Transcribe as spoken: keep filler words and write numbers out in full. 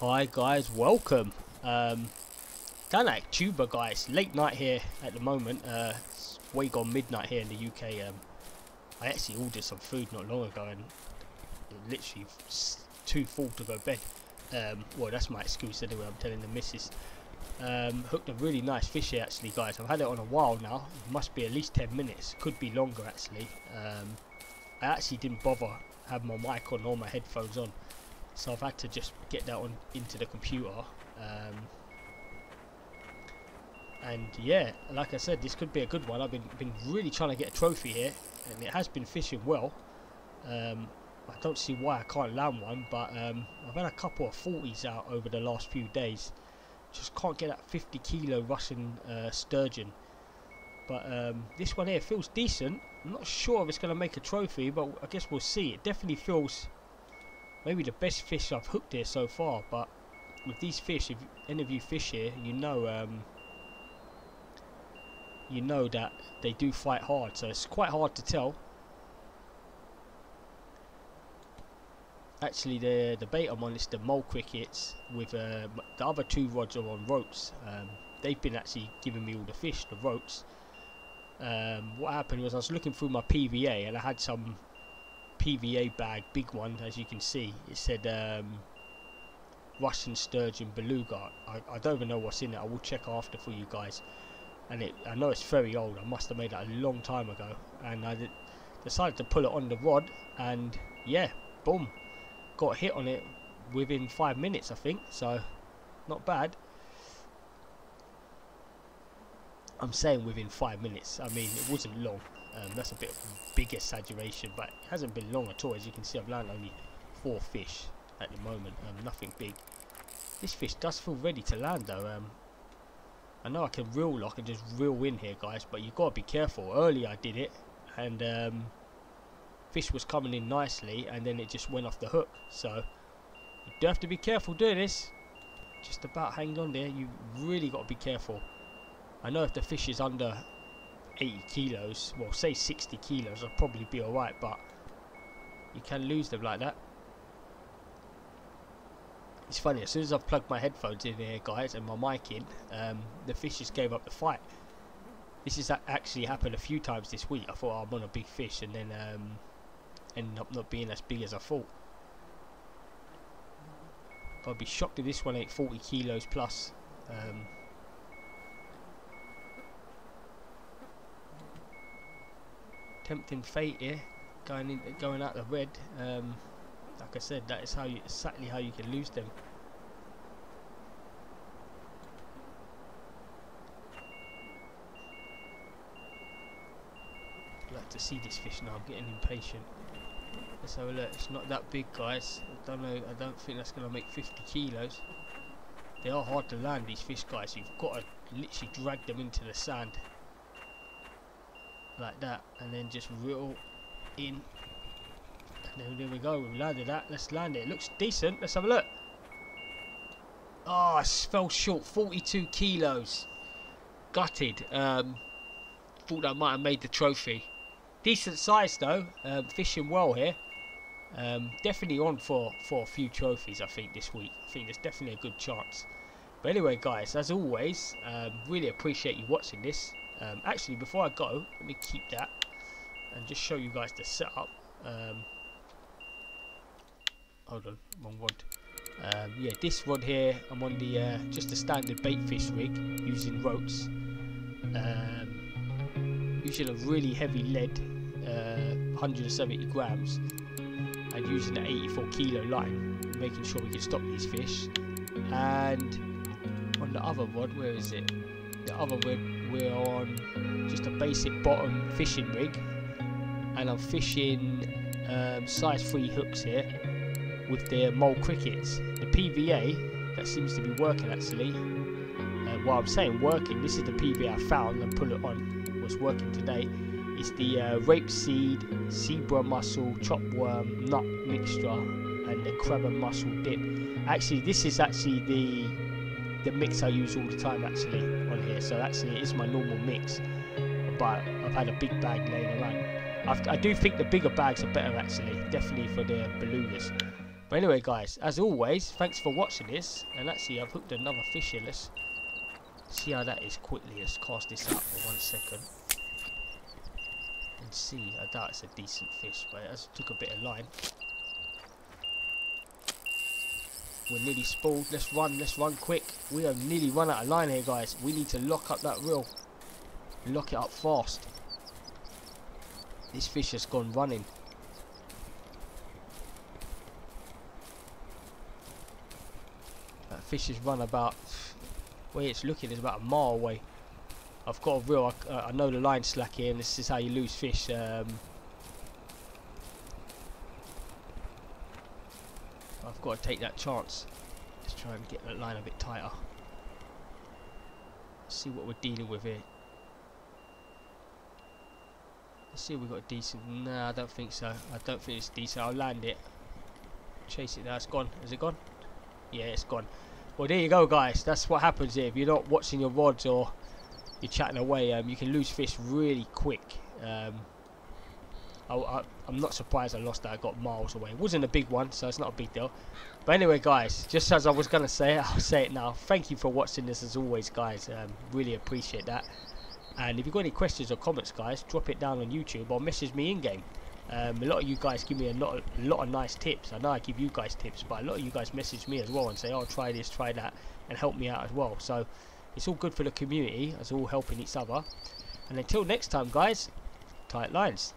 Hi guys, welcome. Um, down at Akhtuba, guys. Late night here at the moment. Uh, it's way gone midnight here in the U K. Um, I actually ordered some food not long ago and literally too full to go to bed. Um, well, that's my excuse anyway. I'm telling the missus. Um, hooked a really nice fish here, actually, guys. I've had it on a while now. It must be at least ten minutes. Could be longer, actually. Um, I actually didn't bother having my mic on or my headphones on, so I've had to just get that on into the computer. Um, and yeah, like I said, this could be a good one. I've been been really trying to get a trophy here, and it has been fishing well. Um, I don't see why I can't land one, but um, I've had a couple of forties out over the last few days. Just can't get that fifty kilo Russian uh, sturgeon. But um, this one here feels decent. I'm not sure if it's going to make a trophy, but I guess we'll see. It definitely feels maybe the best fish I've hooked here so far. But with these fish, if any of you fish here, you know, um, you know that they do fight hard. So it's quite hard to tell. Actually, the the bait I'm on is the mole crickets. With uh, the other two rods are on ropes. Um, they've been actually giving me all the fish, the ropes. Um, what happened was I was looking through my P V A and I had some P V A bag, big one, as you can see. It said um, Russian Sturgeon Beluga. I, I don't even know what's in it. I will check after for you guys. And it, I know it's very old. I must have made that a long time ago. And I did, decided to pull it on the rod, and yeah, boom. Got hit on it within five minutes, I think, so not bad. I'm saying within five minutes, I mean it wasn't long. Um, that's a bit of a big exaggeration, but it hasn't been long at all. As you can see, I've landed only four fish at the moment, um, nothing big. This fish does feel ready to land though. Um, I know I can reel lock and just reel in here, guys, but you've got to be careful. Early I did it, and um, fish was coming in nicely, and then it just went off the hook. So you do have to be careful doing this. Just about hanged on there. You really got to be careful. I know if the fish is under eighty kilos, well, say sixty kilos, I'll probably be alright, but you can lose them like that. It's funny, as soon as I've plugged my headphones in here, guys, and my mic in, um, the fish just gave up the fight. This has actually happened a few times this week. I thought, oh, I'm on a big fish, and then um, ended up not being as big as I thought. But I'd be shocked if this one ate forty kilos plus. Um, tempting fate here, going in, going out the red. Um, like I said, that is how you, exactly how you can lose them. I'd like to see this fish now. I'm getting impatient. Let's have a look. It's not that big, guys. I don't know. I don't think that's going to make fifty kilos. They are hard to land, these fish, guys. You've got to literally drag them into the sand like that, and then just reel in. And then there we go. We landed that. Let's land it. It looks decent. Let's have a look. Ah, oh, I fell short. forty-two kilos. Gutted. Um, thought I might have made the trophy. Decent size though. Um, fishing well here. Um, definitely on for for a few trophies, I think, this week. I think there's definitely a good chance. But anyway, guys, as always, um, really appreciate you watching this. Um, actually, before I go, let me keep that and just show you guys the setup. Um, hold on, wrong rod. Um, yeah, this rod here, I'm on the uh, just a standard bait fish rig using ropes, um, using a really heavy lead, uh, one hundred seventy grams, and using an eighty-four kilo line, making sure we can stop these fish. And on the other rod, where is it? The other rod. We're on just a basic bottom fishing rig, and I'm fishing um, size three hooks here with the mole crickets. The P V A that seems to be working, actually. Uh, while I'm saying working, this is the P V A I found and put it on. What's working today is the uh, rapeseed, zebra mussel, chopworm, nut mixture, and the crab and mussel dip. Actually, this is actually the the mix I use all the time, actually, on here. So actually it is my normal mix, but I've had a big bag laying around. I've, I do think the bigger bags are better, actually, definitely for the belugas. But anyway, guys, as always, thanks for watching this. And let's see, I've hooked another fish here. Let's see how that is quickly. Let's cast this up for one second. And see, I doubt it's a decent fish, but it has took a bit of line. We're nearly spoiled. Let's run, let's run quick. We have nearly run out of line here, guys. We need to lock up that reel. Lock it up fast. This fish has gone running. That fish has run about, where it's looking is about a mile away. I've got a reel. I, uh, I know the line's slack here, and this is how you lose fish. Um, I've got to take that chance. Let's try and get that line a bit tighter. Let's see what we're dealing with here. Let's see if we've got a decent... Nah, I don't think so. I don't think it's decent. I'll land it. Chase it now. It's gone. Is it gone? Yeah, it's gone. Well, there you go, guys. That's what happens here. If you're not watching your rods or you're chatting away, um, you can lose fish really quick. Um, I, I, I'm not surprised I lost that. I got miles away. It wasn't a big one, so it's not a big deal. But anyway, guys, just as I was going to say it, I'll say it now. Thank you for watching this as always, guys. Um, really appreciate that. And if you've got any questions or comments, guys, drop it down on YouTube or message me in-game. Um, a lot of you guys give me a lot, a lot of nice tips. I know I give you guys tips, but a lot of you guys message me as well and say, oh, try this, try that, and help me out as well. So it's all good for the community. It's all helping each other. And until next time, guys, tight lines.